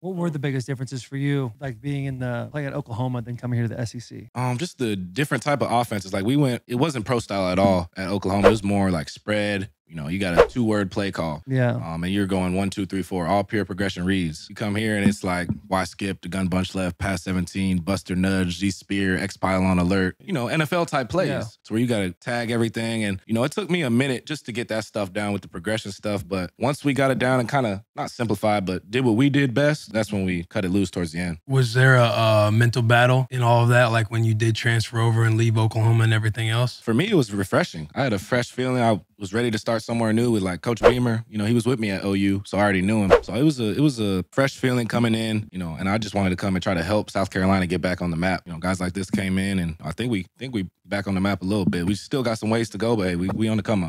What were the biggest differences for you, like being in playing at Oklahoma than coming here to the SEC? Just the different type of offenses. Like it wasn't pro style at all at Oklahoma. It was more like spread. You know, you got a 2-word play call. Yeah. And you're going 1, 2, 3, 4, all pure progression reads. You come here and it's like, why skip, the gun bunch left, pass 17, buster nudge, Z spear, X pylon alert. You know, NFL type plays. Yeah. It's where you got to tag everything. And, you know, it took me a minute just to get that stuff down with the progression stuff. But once we got it down and kind of not simplified, but did what we did best, that's when we cut it loose towards the end. Was there a mental battle in all of that? Like when you did transfer over and leave Oklahoma and everything else? For me, it was refreshing. I had a fresh feeling. I was ready to start somewhere new with like Coach Beamer. You know, he was with me at OU, so I already knew him. So it was a fresh feeling coming in, you know, and I just wanted to come and try to help South Carolina get back on the map. You know, guys like this came in, and I think we back on the map a little bit. We still got some ways to go, but hey, we on the come up.